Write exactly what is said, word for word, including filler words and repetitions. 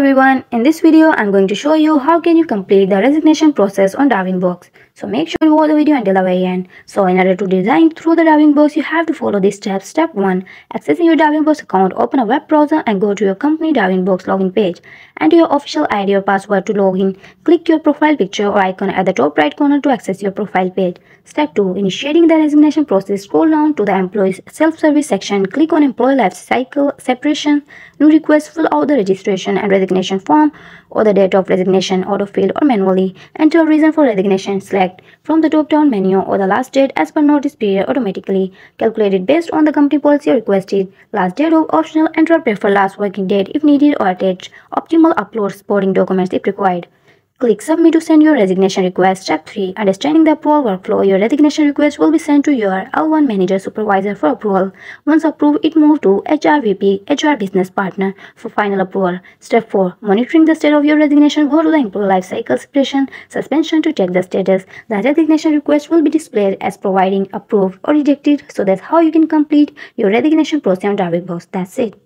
everyone, in this video I'm going to show you how can you complete the resignation process on Darwinbox. So make sure you watch the video until the very end. So in order to resign through the Darwinbox, you have to follow these steps. Step one. Accessing your Darwinbox account, open a web browser and go to your company Darwinbox login page. Enter your official I D or password to login. Click your profile picture or icon at the top right corner to access your profile page. Step two. Initiating the resignation process, scroll down to the employees self-service section. Click on employee life cycle, separation, new request, fill out the registration and resignation form or the date of resignation, auto fill or manually. Enter a reason for resignation, select from the top-down menu or the last date as per notice period automatically. Calculated based on the company policy requested. Last date of optional, enter a preferred last working date if needed or attach optimal upload supporting documents if required. Click submit to send your resignation request. Step three. Understanding the approval workflow, your resignation request will be sent to your L one manager supervisor for approval. Once approved, it moves to H R V P, H R business partner for final approval. Step four. Monitoring the state of your resignation, go to the employee life cycle separation, suspension to check the status. The resignation request will be displayed as providing, approved or rejected. So that's how you can complete your resignation process on Darwinbox. That's it.